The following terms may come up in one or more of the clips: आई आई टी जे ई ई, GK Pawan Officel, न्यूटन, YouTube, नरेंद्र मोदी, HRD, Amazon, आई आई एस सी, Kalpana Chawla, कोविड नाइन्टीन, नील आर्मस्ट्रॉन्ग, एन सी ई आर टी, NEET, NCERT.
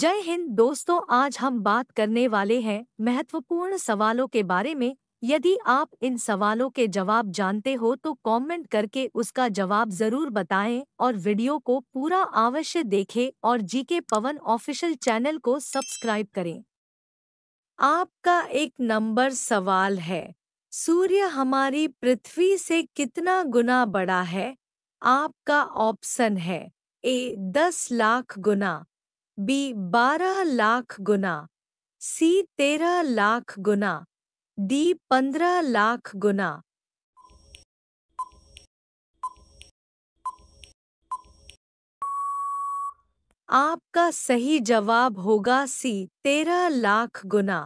जय हिंद दोस्तों, आज हम बात करने वाले हैं महत्वपूर्ण सवालों के बारे में। यदि आप इन सवालों के जवाब जानते हो तो कमेंट करके उसका जवाब जरूर बताएं और वीडियो को पूरा अवश्य देखें और जीके पवन ऑफिशियल चैनल को सब्सक्राइब करें। आपका एक नंबर सवाल है, सूर्य हमारी पृथ्वी से कितना गुना बड़ा है? आपका ऑप्शन है ए 10 लाख गुना, बी 12 लाख गुना, सी 13 लाख गुना, डी 15 लाख गुना। आपका सही जवाब होगा सी 13 लाख गुना।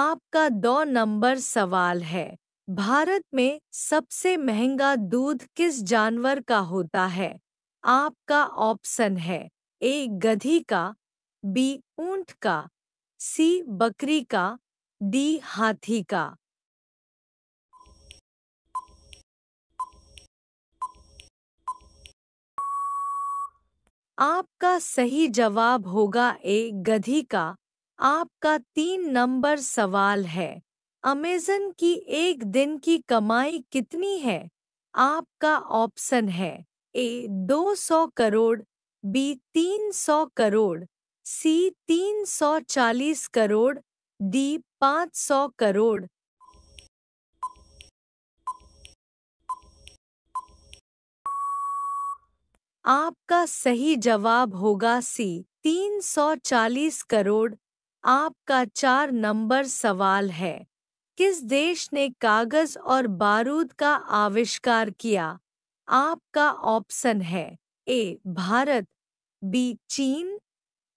आपका 2 नंबर सवाल है, भारत में सबसे महंगा दूध किस जानवर का होता है? आपका ऑप्शन है ए गधी का, बी ऊंट का, सी बकरी का, डी हाथी का। आपका सही जवाब होगा ए गधी का। आपका 3 नंबर सवाल है, अमेज़न की एक दिन की कमाई कितनी है? आपका ऑप्शन है A 200 crore, B 300 crore, C 340 crore, D 500 crore. आपका सही जवाब होगा सी 340 करोड़। आपका 4 नंबर सवाल है, किस देश ने कागज और बारूद का आविष्कार किया? आपका ऑप्शन है ए भारत, बी चीन,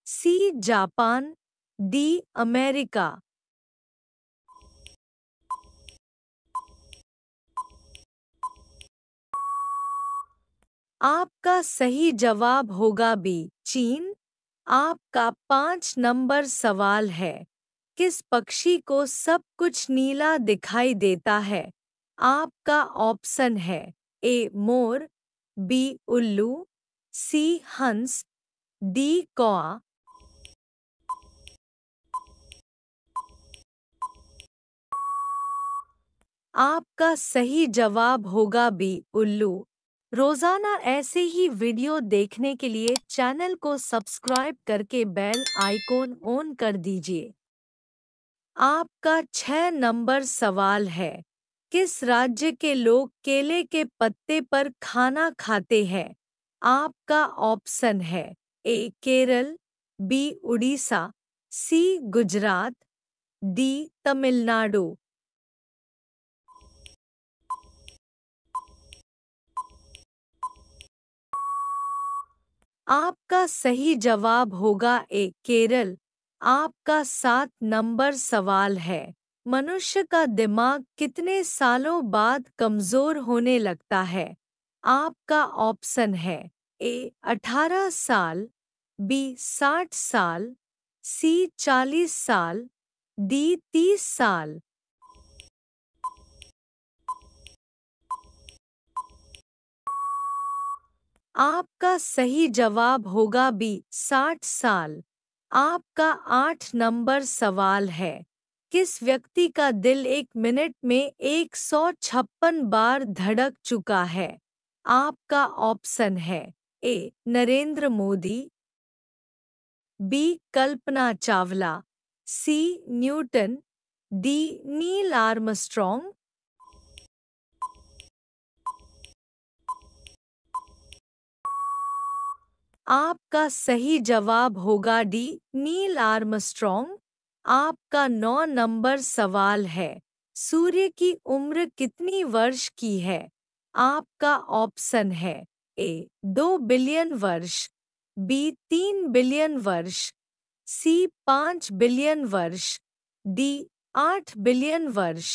सी जापान, डी अमेरिका। आपका सही जवाब होगा बी चीन। आपका 5 नंबर सवाल है, किस पक्षी को सब कुछ नीला दिखाई देता है? आपका ऑप्शन है ए मोर, बी उल्लू, सी हंस, डी कौआ। आपका सही जवाब होगा बी उल्लू। रोजाना ऐसे ही वीडियो देखने के लिए चैनल को सब्सक्राइब करके बेल आइकॉन ऑन कर दीजिए। आपका 6 नंबर सवाल है, किस राज्य के लोग केले के पत्ते पर खाना खाते हैं? आपका ऑप्शन है A Kerala, B Orissa, C Gujarat, D Tamil Nadu. आपका सही जवाब होगा ए केरल। आपका 7 नंबर सवाल है, मनुष्य का दिमाग कितने सालों बाद कमजोर होने लगता है? आपका ऑप्शन है ए 18 साल, बी 60 साल, सी 40 साल, डी 30 साल। आपका सही जवाब होगा बी 60 साल। आपका 8 नंबर सवाल है, किस व्यक्ति का दिल 1 मिनट में 156 बार धड़क चुका है? आपका ऑप्शन है A नरेंद्र मोदी, B Kalpana Chawla, C न्यूटन, D नील आर्मस्ट्रॉन्ग। आपका सही जवाब होगा डी नील आर्मस्ट्रॉन्ग। आपका 9 नंबर सवाल है, सूर्य की उम्र कितनी वर्ष की है? आपका ऑप्शन है ए 2 बिलियन वर्ष, बी 3 बिलियन वर्ष, सी 5 बिलियन वर्ष, डी 8 बिलियन वर्ष।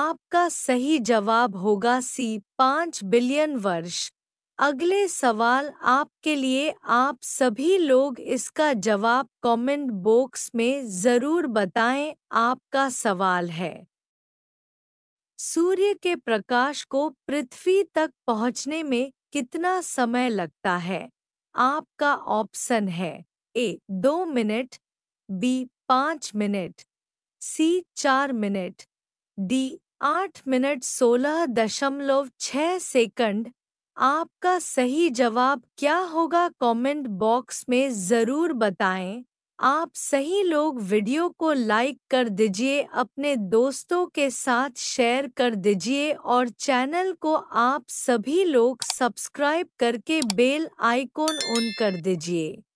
आपका सही जवाब होगा सी 5 बिलियन वर्ष। अगले सवाल आपके लिए, आप सभी लोग इसका जवाब कमेंट बॉक्स में ज़रूर बताएं। आपका सवाल है, सूर्य के प्रकाश को पृथ्वी तक पहुंचने में कितना समय लगता है? आपका ऑप्शन है A 2 minute, B 5 minute, C 4 minute, D 8 minute 16.6 second. आपका सही जवाब क्या होगा कमेंट बॉक्स में ज़रूर बताएं। आप सही लोग वीडियो को लाइक कर दीजिए, अपने दोस्तों के साथ शेयर कर दीजिए और चैनल को आप सभी लोग सब्सक्राइब करके बेल आइकॉन ऑन कर दीजिए।